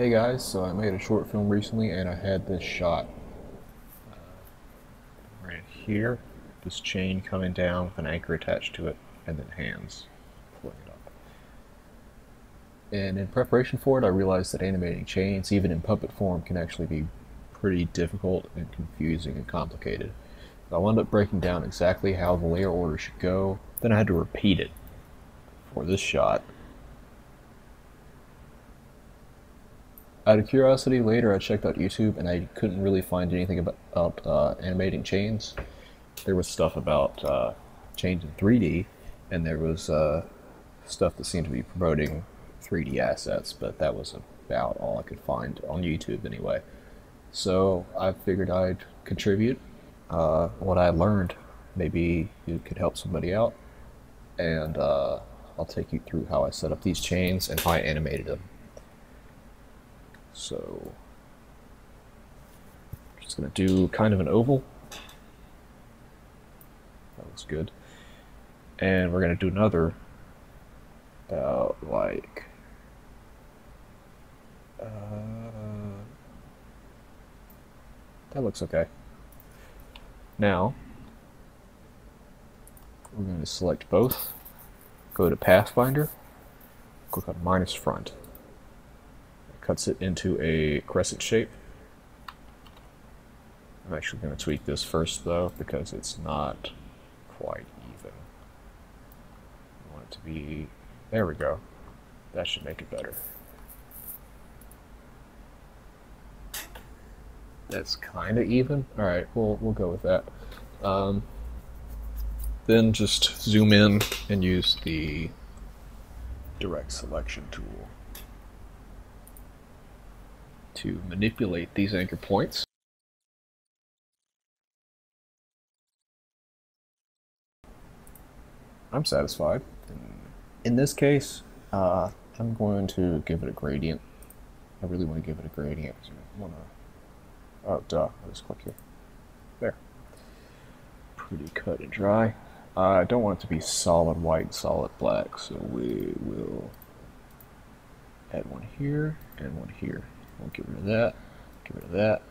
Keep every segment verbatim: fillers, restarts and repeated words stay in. Hey guys, so I made a short film recently and I had this shot uh, right here, this chain coming down with an anchor attached to it and then hands pulling it up. And in preparation for it I realized that animating chains, even in puppet form, can actually be pretty difficult and confusing and complicated. So I wound up breaking down exactly how the layer order should go, then I had to repeat it for this shot. Out of curiosity, later I checked out YouTube and I couldn't really find anything about, about uh, animating chains. There was stuff about uh, chains in three D, and there was uh, stuff that seemed to be promoting three D assets, but that was about all I could find on YouTube anyway. So I figured I'd contribute uh, what I learned. Maybe it could help somebody out, and uh, I'll take you through how I set up these chains and how I animated them. So, I'm just going to do kind of an oval. That looks good. And we're going to do another about like uh, that looks okay. Now we're going to select both, go to Pathfinder, click on minus front. Cuts it into a crescent shape. I'm actually going to tweak this first though, because it's not quite even. I want it to be, there we go. That should make it better. That's kind of even. Alright, we'll, we'll go with that. Um, then just zoom in and use the direct selection tool to manipulate these anchor points. I'm satisfied. In this case, uh, I'm going to give it a gradient. I really want to give it a gradient. So I wanna, oh, duh, I'll just click here. There. Pretty cut and dry. Uh, I don't want it to be solid white and solid black, so we will add one here and one here. We'll get rid of that, get rid of that.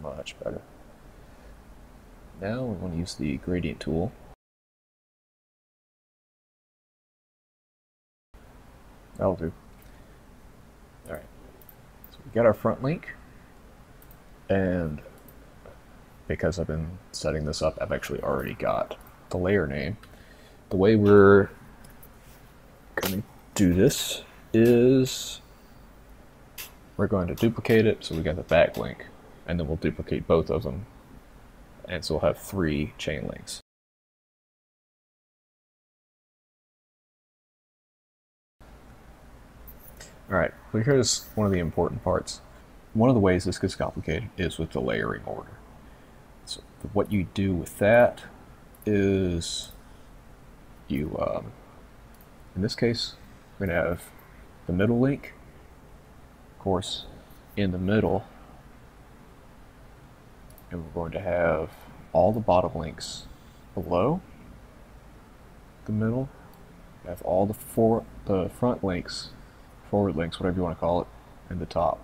Much better. Now we want to use the gradient tool. That'll do. Alright, so we got our front link, and because I've been setting this up, I've actually already got the layer name. The way we're coming do this is we're going to duplicate it, so we got the back link, and then we'll duplicate both of them, and so we'll have three chain links. Alright, well, here's one of the important parts. One of the ways this gets complicated is with the layering order. So what you do with that is you, um, in this case, we're going to have the middle link, of course, in the middle, and we're going to have all the bottom links below the middle. We have all the four, the front links, forward links, whatever you want to call it, in the top.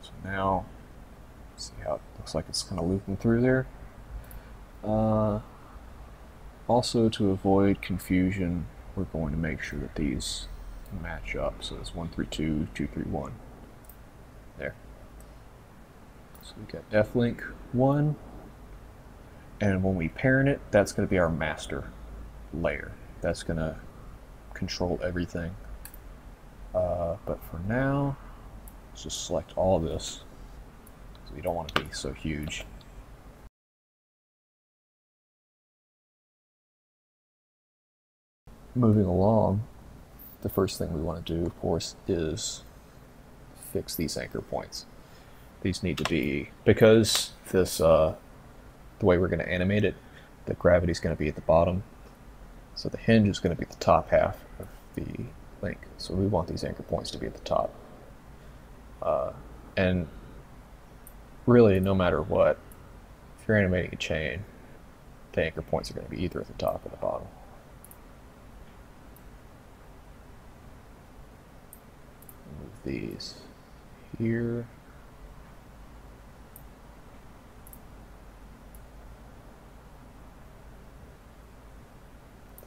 So now, see how it looks like it's kind of looping through there. Uh, also, to avoid confusion, we're going to make sure that these match up. So it's one three two, two three one. There. So we got F link one. And when we parent it, that's going to be our master layer. That's going to control everything. Uh, but for now, let's just select all of this. So we don't want to be so huge. Moving along, the first thing we want to do, of course, is fix these anchor points. These need to be, because this, uh, the way we're going to animate it, the gravity is going to be at the bottom, so the hinge is going to be the top half of the link. So we want these anchor points to be at the top. Uh, and really, no matter what, if you're animating a chain, the anchor points are going to be either at the top or the bottom. these here.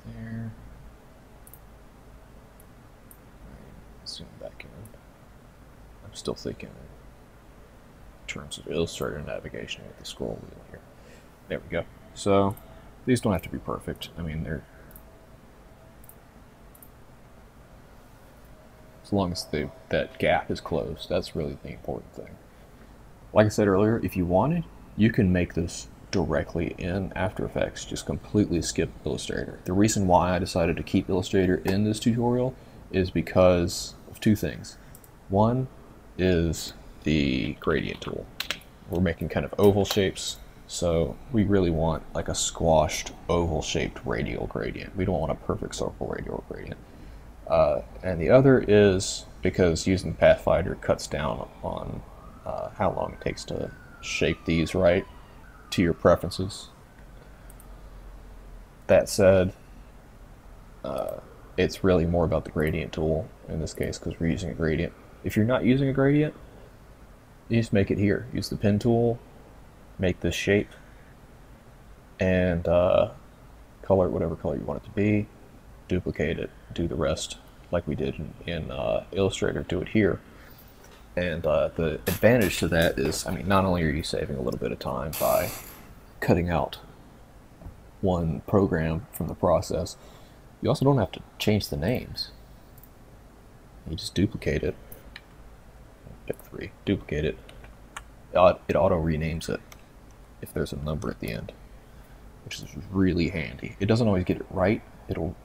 There. Zoom back in. I'm still thinking in terms of Illustrator navigation with the scroll wheel here. There we go. So these don't have to be perfect. I mean, they're, as long as they, that gap is closed, that's really the important thing. Like I said earlier, if you wanted, you can make this directly in After Effects, just completely skip Illustrator. The reason why I decided to keep Illustrator in this tutorial is because of two things. One is the gradient tool. We're making kind of oval shapes, so we really want like a squashed oval-shaped radial gradient. We don't want a perfect circle radial gradient. Uh, and the other is because using the Pathfinder cuts down on uh, how long it takes to shape these right to your preferences. That said, uh, it's really more about the gradient tool in this case because we're using a gradient. If you're not using a gradient, you just make it here. Use the pen tool, make this shape, and uh, color it whatever color you want it to be. Duplicate it, do the rest like we did in, in uh, Illustrator, do it here. And uh, the advantage to that is, I mean, not only are you saving a little bit of time by cutting out one program from the process, you also don't have to change the names. You just duplicate it, pick three, duplicate it, it auto renames it if there's a number at the end, which is really handy. It doesn't always get it right. It'll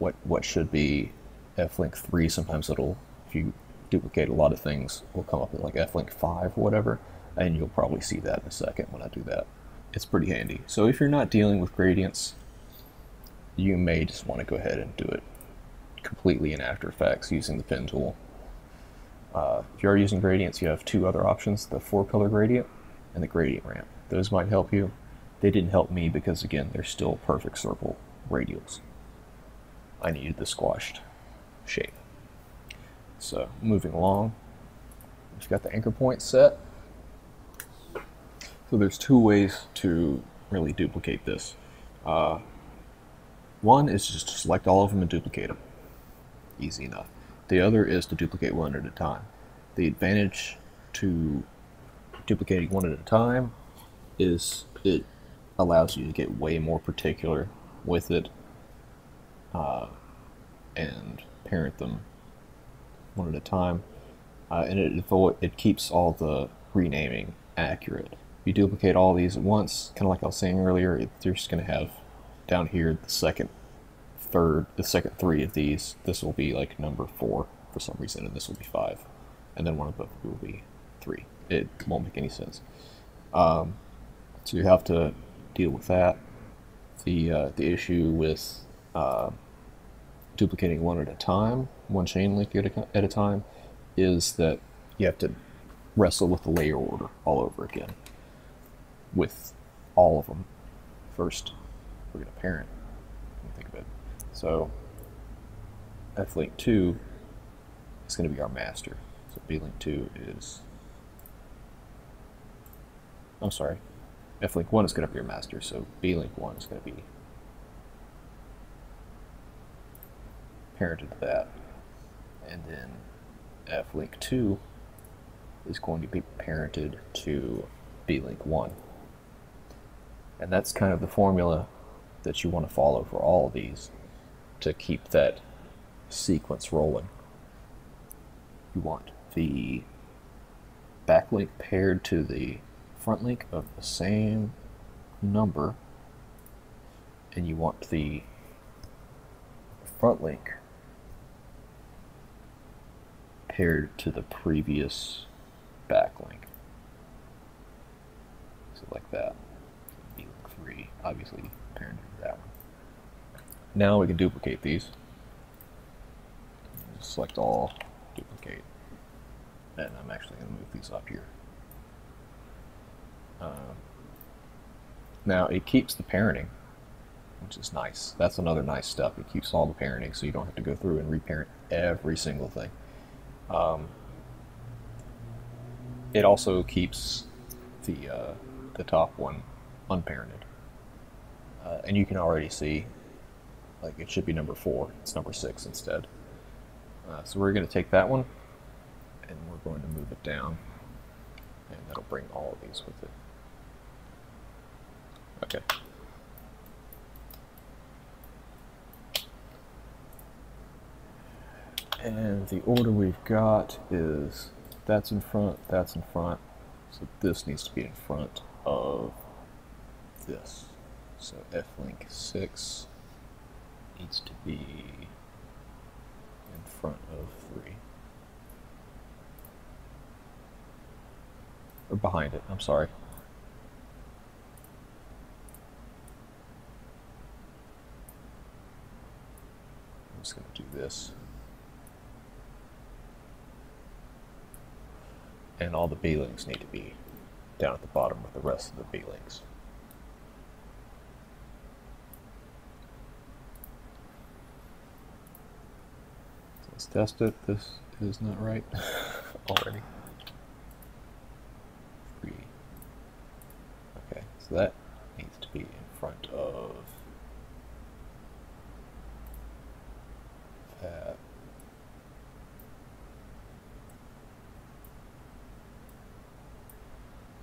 What, what should be F link three, sometimes it'll, if you duplicate a lot of things, will come up with like F link five or whatever, and you'll probably see that in a second when I do that. It's pretty handy. So if you're not dealing with gradients, you may just want to go ahead and do it completely in After Effects using the pen tool. Uh, if you are using gradients, you have two other options, the four color gradient and the gradient ramp. Those might help you. They didn't help me because, again, they're still perfect circle radials. I needed the squashed shape. So moving along, we've got the anchor point set. So there's two ways to really duplicate this. Uh, one is just to select all of them and duplicate them. Easy enough. The other is to duplicate one at a time. The advantage to duplicating one at a time is it allows you to get way more particular with it. Uh, and parent them one at a time, uh, and it it keeps all the renaming accurate. You duplicate all these at once, kind of like I was saying earlier. It, you're just going to have down here the second, third, the second three of these. This will be like number four for some reason, and this will be five, and then one of them will be three. It won't make any sense. Um, so you have to deal with that. The uh, the issue with uh, duplicating one at a time, one chain link at a, at a time, is that you have to wrestle with the layer order all over again with all of them. First, we're going to parent. Think of it. So F link two is going to be our master. So B link two is, I'm sorry, F link one is going to be your master. So B link one is going to be parented to that, and then F link two is going to be parented to B link one, and that's kind of the formula that you want to follow for all of these to keep that sequence rolling. You want the backlink paired to the front link of the same number, and you want the front link paired to the previous backlink. So like that. B link three, obviously paired to that one. Now we can duplicate these. Select all, duplicate. And I'm actually going to move these up here. Um, now it keeps the parenting, which is nice. That's another nice step. It keeps all the parenting, so you don't have to go through and reparent every single thing. Um, it also keeps the uh, the top one unparented. Uh, and you can already see, like, it should be number four. It's number six instead. Uh, so we're going to take that one, and we're going to move it down. And that'll bring all of these with it. Okay. And the order we've got is that's in front, that's in front. So this needs to be in front of this. So F-link six needs to be in front of three. Or behind it, I'm sorry. I'm just going to do this. And all the B-links need to be down at the bottom with the rest of the B-links. Let's test it. This is not right already. Three. Okay, so that needs to be in front of that.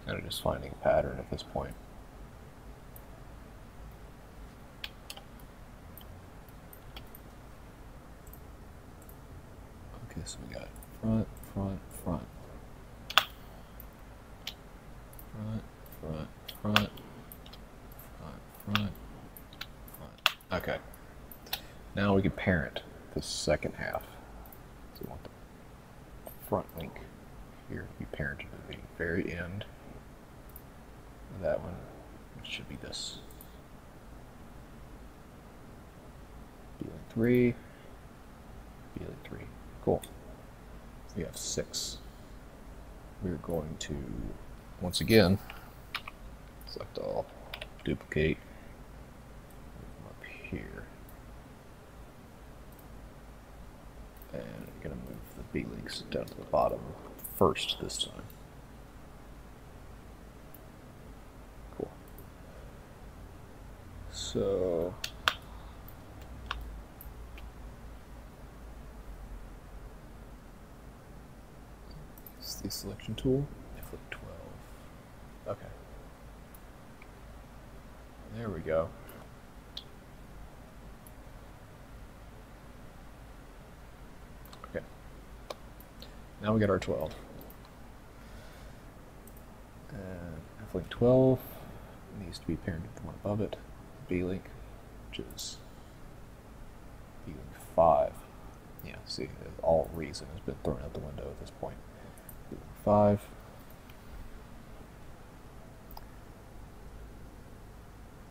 Kind of just finding a pattern at this point. Okay, so we got front, front, front. Front, front, front, front, front, front. Okay. Now we can parent the second half. So we want the front link here to be parented at the very end. And that one, which should be this. B-link three, B-link three. Cool. We have six. We're going to, once again, select all, duplicate, move them up here. And I'm going to move the B links down to the bottom first this time. Cool. So. The selection tool, F twelve. Okay. There we go. Okay. Now we got our twelve. And F-link twelve needs to be paired with the one above it. B-link, which is B-link five. Yeah, see, all reason has been thrown out the window at this point. Five.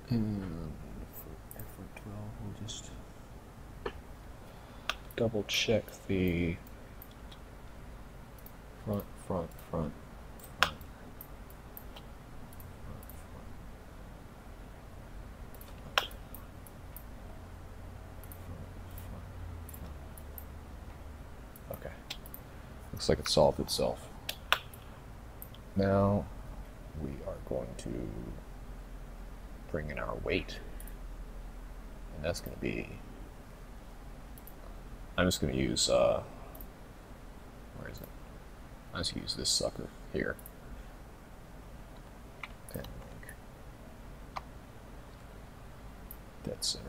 And for effort twelve, we'll just double check the front, front, front, front, front, front, front, front, front, front. Okay. Looks like it solved itself. Now we are going to bring in our weight, and that's going to be, I'm just going to use, uh, where is it, I'm just going to use this sucker here, and dead center.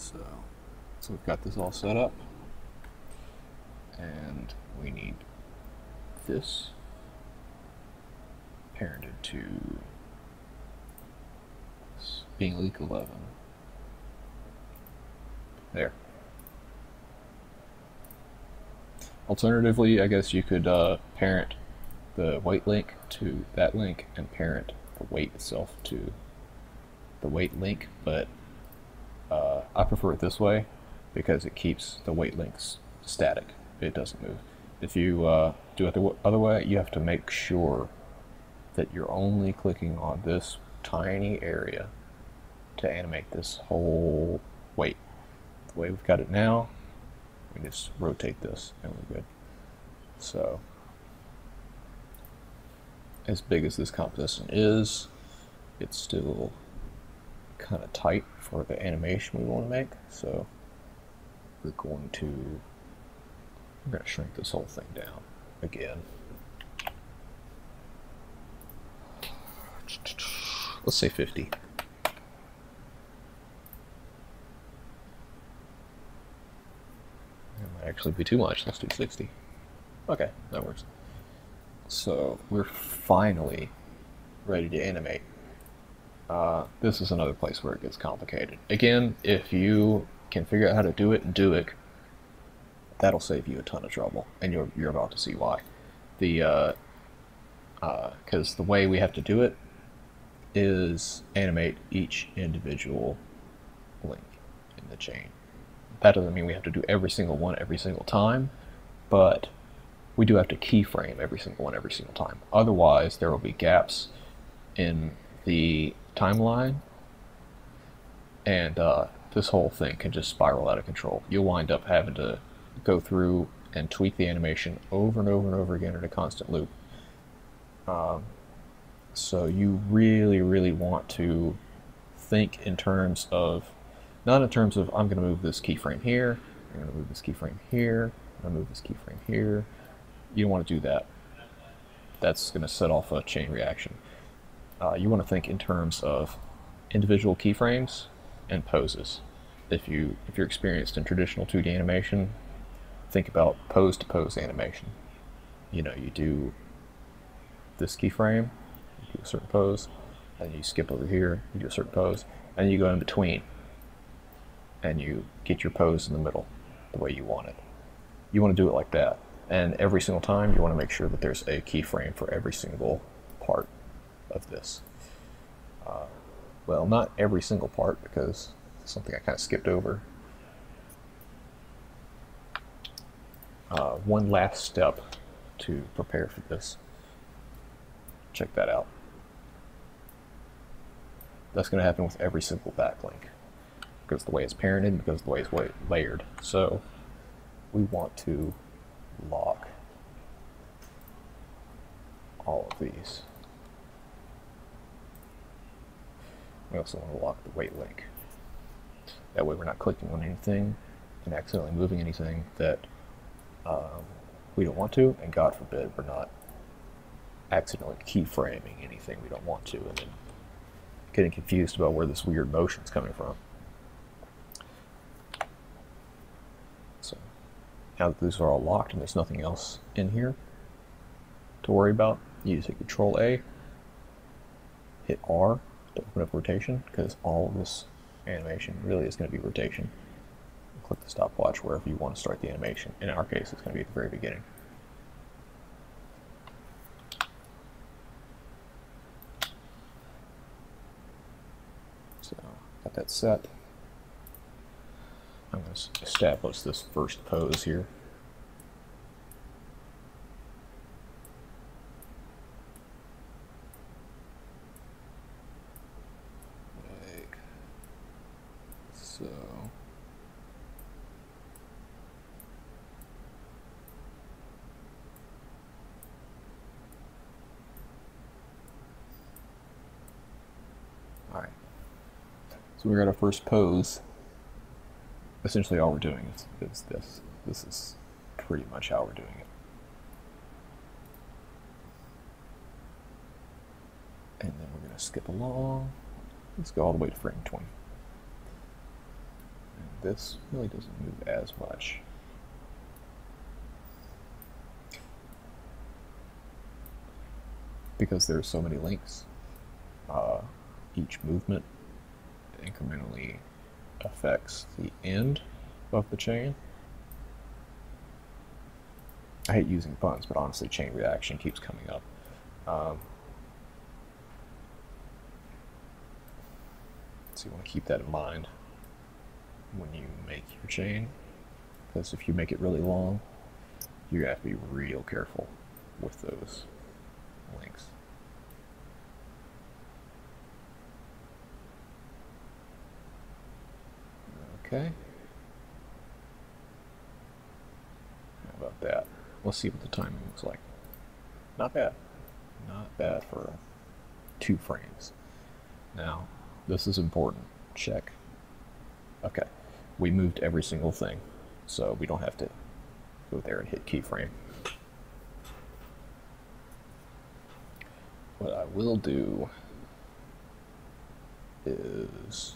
So, so we've got this all set up, and we need this parented to being leak eleven. There. Alternatively, I guess you could uh, parent the weight link to that link, and parent the weight itself to the weight link, but Uh, I prefer it this way because it keeps the weight links static. It doesn't move. If you uh, do it the other way, you have to make sure that you're only clicking on this tiny area to animate this whole weight. The way we've got it now, we just rotate this and we're good. So as big as this composition is, it's still kind of tight for the animation we want to make, so we're going to we're going to shrink this whole thing down again. Let's say fifty. That might actually be too much. Let's do sixty. Okay, that works. So we're finally ready to animate. Uh, this is another place where it gets complicated. Again, if you can figure out how to do it, do it. That'll save you a ton of trouble, and you're you're about to see why. The uh, uh, 'cause the way we have to do it is animate each individual link in the chain. That doesn't mean we have to do every single one every single time, but we do have to keyframe every single one every single time. Otherwise, there will be gaps in the timeline, and uh, this whole thing can just spiral out of control. You'll wind up having to go through and tweak the animation over and over and over again in a constant loop. Um, so you really, really want to think in terms of, not in terms of I'm going to move this keyframe here, I'm going to move this keyframe here, I'm going to move this keyframe here. You don't want to do that. That's going to set off a chain reaction. Uh, you want to think in terms of individual keyframes and poses. If you if you're experienced in traditional two D animation, think about pose to pose animation. You know, you do this keyframe, you do a certain pose, and you skip over here, you do a certain pose, and you go in between, and you get your pose in the middle, the way you want it. You want to do it like that, and every single time you want to make sure that there's a keyframe for every single part of this. Uh, well, not every single part, because something I kind of skipped over. Uh, one last step to prepare for this. Check that out. That's going to happen with every single backlink, because of the way it's parented, because of the way it's layered. So we want to lock all of these. We also want to lock the weight link. That way we're not clicking on anything and accidentally moving anything that um, we don't want to, and God forbid we're not accidentally keyframing anything we don't want to and then getting confused about where this weird motion's coming from. So now that these are all locked and there's nothing else in here to worry about, you just hit Control A, hit R to open up rotation, because all of this animation really is going to be rotation. Click the stopwatch wherever you want to start the animation. In our case, it's going to be at the very beginning. So, got that set. I'm going to establish this first pose here. So we got our first pose. Essentially all we're doing is, is this. This is pretty much how we're doing it. And then we're going to skip along. Let's go all the way to frame twenty. And this really doesn't move as much. Because there are so many links, uh, each movement incrementally affects the end of the chain. I hate using puns, but honestly, chain reaction keeps coming up. Um, so you want to keep that in mind when you make your chain, because if you make it really long, you have to be real careful with those links. Okay. How about that? We'll see what the timing looks like. Not bad. Not bad for two frames. Now, this is important. Check. Okay. We moved every single thing, so we don't have to go there and hit keyframe. What I will do is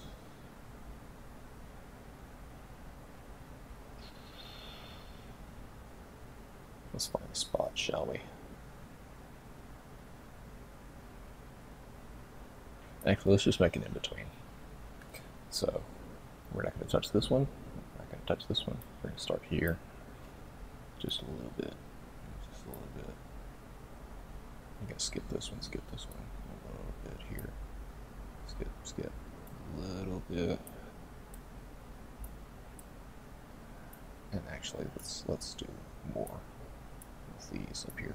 let's find a spot, shall we? Actually, let's just make it in between. So we're not going to touch this one. We're not going to touch this one. We're going to start here, just a little bit, just a little bit. I'm going to skip this one, skip this one, a little bit here. Skip, skip, a little bit. And actually, let's let's do more with these up here.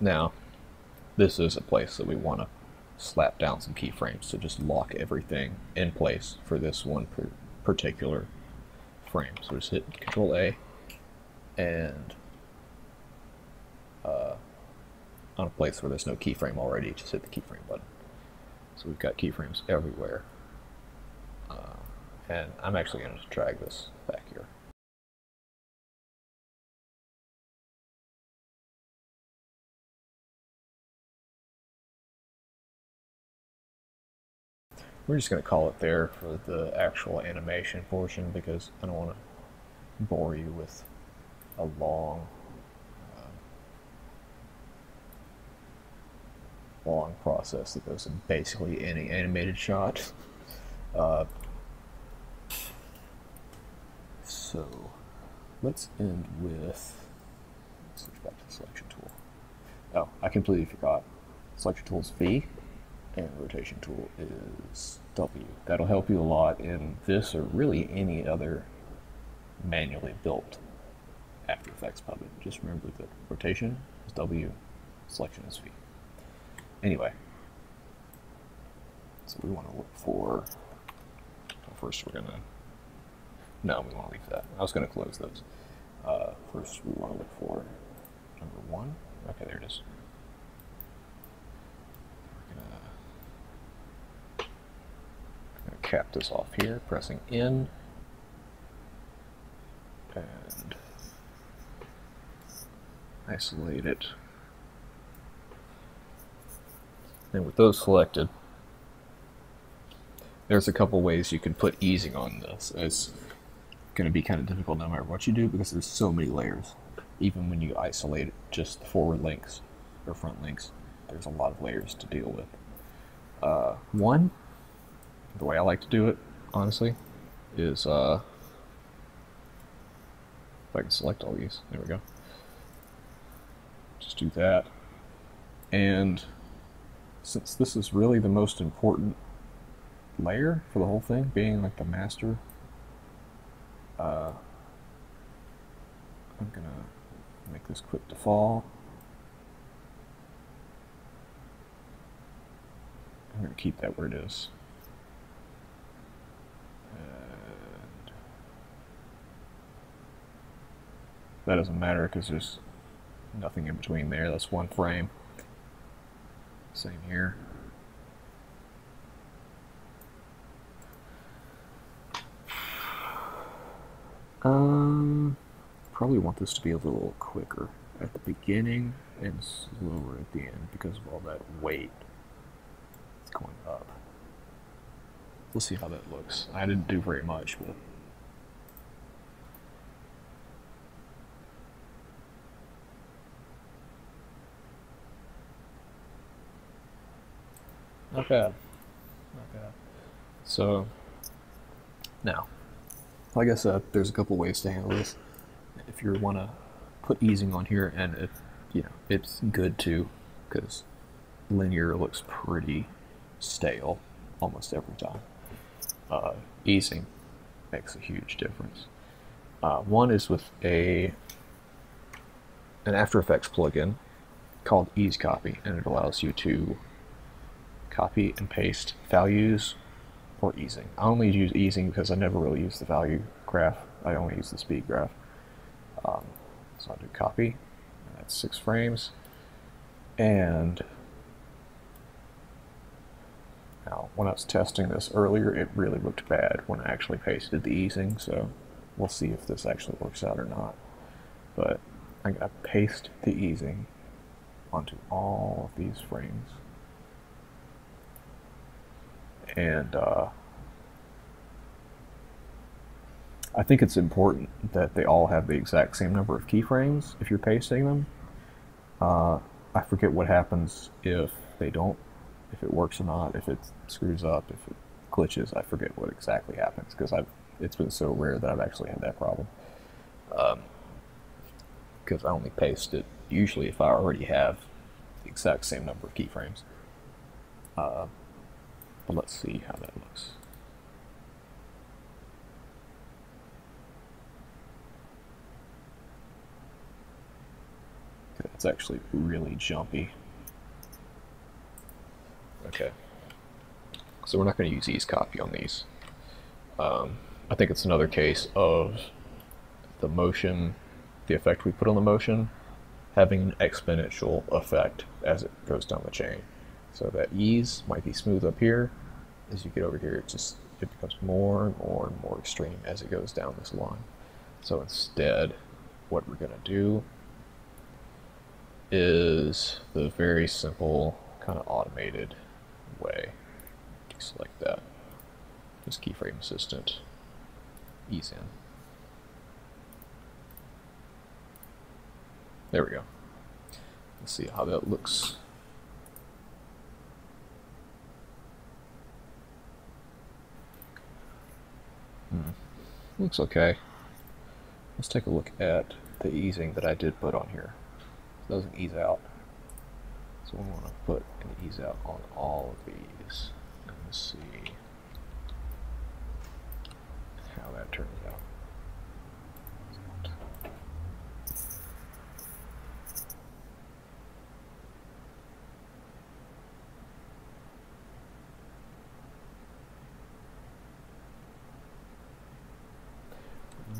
Now, this is a place that we want to slap down some keyframes to just lock everything in place for this one particular frame. So just hit Control A, and uh, on a place where there's no keyframe already, just hit the keyframe button. So we've got keyframes everywhere. Uh, and I'm actually going to drag this back here. We're just going to call it there for the actual animation portion because I don't want to bore you with a long, uh, long process that goes in basically any animated shot. Uh, so let's end with, switch back to the selection tool. Oh, I completely forgot. Selection tool is V. And rotation tool is W. That'll help you a lot in this or really any other manually built After Effects puppet. Just remember that rotation is W, selection is V. Anyway, so we want to look for, well, first we're gonna, no, we want to leave that. I was gonna close those. Uh, first we want to look for number one. Okay, there it is. Cap this off here, pressing in, and isolate it. And with those selected, there's a couple ways you can put easing on this. It's going to be kind of difficult no matter what you do because there's so many layers. Even when you isolate just the forward links or front links, there's a lot of layers to deal with. Uh, one. The way I like to do it, honestly, is uh, if I can select all these, there we go. Just do that. And since this is really the most important layer for the whole thing, being like the master, uh, I'm gonna make this quick to fall. I'm gonna keep that where it is. That doesn't matter because there's nothing in between there. That's one frame. Same here. Um, probably want this to be a little quicker at the beginning and slower at the end because of all that weight. It's going up. We'll see how that looks. I didn't do very much, but. Not bad, not bad. So, now, like I said, there's a couple ways to handle this. If you want to put easing on here, and it, you know, it's good too, because linear looks pretty stale almost every time. Uh, easing makes a huge difference. Uh, one is with a an After Effects plugin called Ease Copy, and it allows you to copy and paste values or easing. I only use easing because I never really use the value graph. I only use the speed graph. Um, so I do copy. That's six frames. And now, when I was testing this earlier, it really looked bad when I actually pasted the easing. So we'll see if this actually works out or not. But I'm gonna paste the easing onto all of these frames. And uh, I think it's important that they all have the exact same number of keyframes if you're pasting them. Uh, I forget what happens if they don't, if it works or not, if it screws up, if it glitches. I forget what exactly happens because I've it's been so rare that I've actually had that problem. Um, because I only paste it usually if I already have the exact same number of keyframes. Uh, But let's see how that looks. Okay, that's actually really jumpy. Okay. So we're not going to use Ease Copy on these. Um, I think it's another case of the motion, the effect we put on the motion, having an exponential effect as it goes down the chain. So that ease might be smooth up here. As you get over here, it just it becomes more and more and more extreme as it goes down this line. So instead, what we're gonna do is the very simple, kind of automated way. Just like that. Just keyframe assistant, ease in. There we go. Let's see how that looks. Looks okay. Let's take a look at the easing that I did put on here. It doesn't ease out. So we want to put an ease out on all of these. Let's see how that turns out.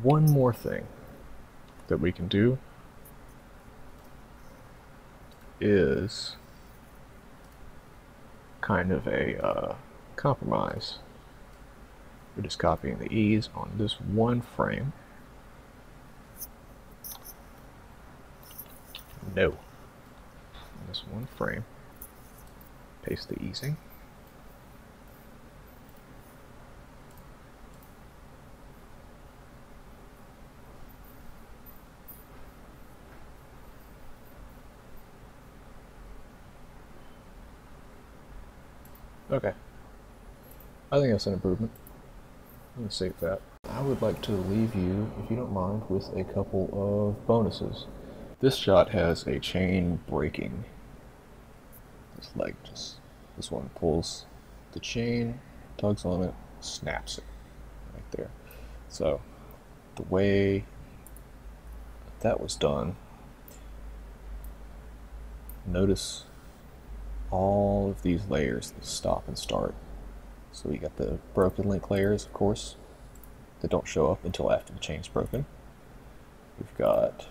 One more thing that we can do is kind of a uh, compromise. We're just copying the ease on this one frame. No. On this one frame, paste the easing. Okay, I think that's an improvement. I'm going to save that. I would like to leave you, if you don't mind, with a couple of bonuses. This shot has a chain breaking. This leg just, this one pulls the chain, tugs on it, snaps it right there. So the way that was done, notice all of these layers stop and start. So we got the broken link layers, of course, that don't show up until after the chain's broken. We've got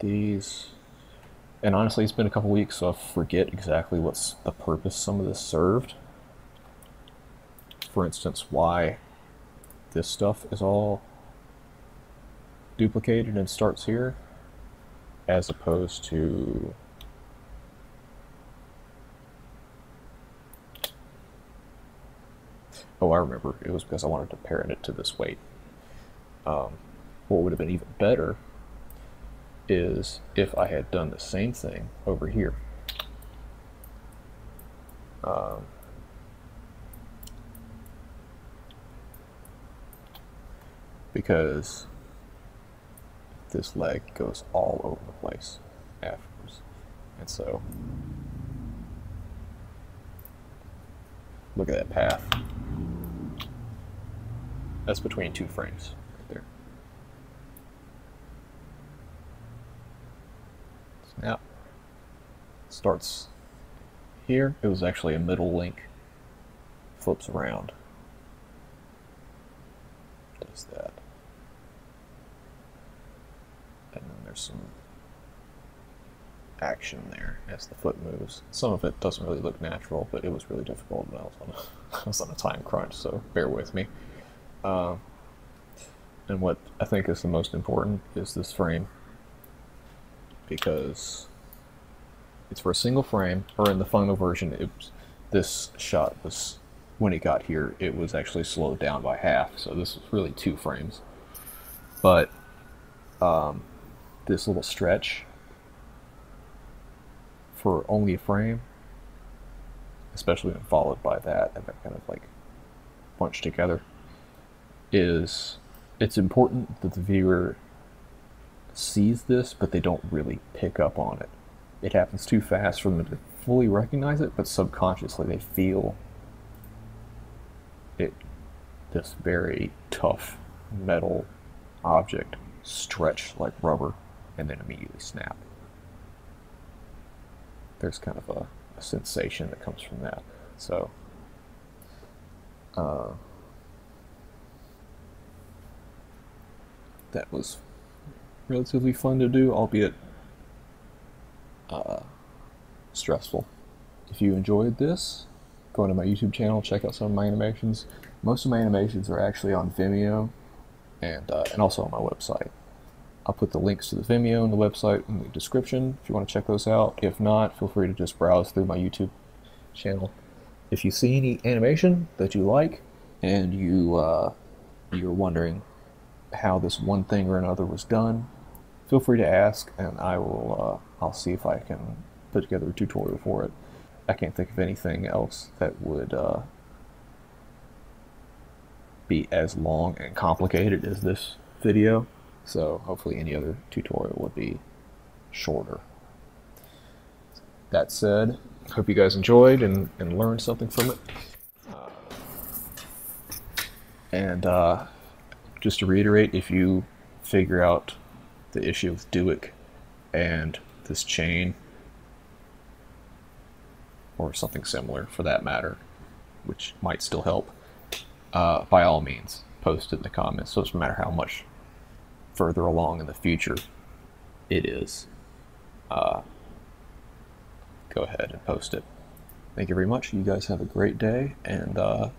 these, and honestly it's been a couple weeks, so I forget exactly what's the purpose some of this served. For instance, why this stuff is all duplicated and starts here, as opposed to oh, I remember. It was because I wanted to parent it to this weight. Um, what would have been even better is if I had done the same thing over here. Um, because this leg goes all over the place afterwards. And so, look at that path. That's between two frames right there. So now, starts here. It was actually a middle link. Flips around. Does that. And then there's some action there as the foot moves. Some of it doesn't really look natural, but it was really difficult when I was on a, I was on a time crunch, so bear with me. Uh, and what I think is the most important is this frame, because it's for a single frame, or in the final version, it was, this shot was, when it got here, it was actually slowed down by half, so this was really two frames. But um, this little stretch for only a frame, especially when followed by that, and that kind of like bunched together, is it's important that the viewer sees this, but they don't really pick up on it. It happens too fast for them to fully recognize it, but subconsciously they feel it, this very tough metal object stretch like rubber and then immediately snap. There's kind of a, a sensation that comes from that. So uh, that was relatively fun to do, albeit uh, stressful. If you enjoyed this, go to my YouTube channel, check out some of my animations. Most of my animations are actually on Vimeo and, uh, and also on my website. I'll put the links to the Vimeo and the website in the description if you want to check those out. If not, feel free to just browse through my YouTube channel. If you see any animation that you like and you, uh, you're wondering how this one thing or another was done, feel free to ask, and I will, uh, I'll see if I can put together a tutorial for it. I can't think of anything else that would uh, be as long and complicated as this video, so hopefully any other tutorial would be shorter. That said, hope you guys enjoyed and, and learned something from it. Uh, and uh, just to reiterate, if you figure out the issue with Duik and this chain, or something similar for that matter, which might still help, uh, by all means, post it in the comments. So it doesn't matter how much further along in the future it is. Uh, go ahead and post it. Thank you very much. You guys have a great day, and uh,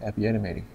happy animating.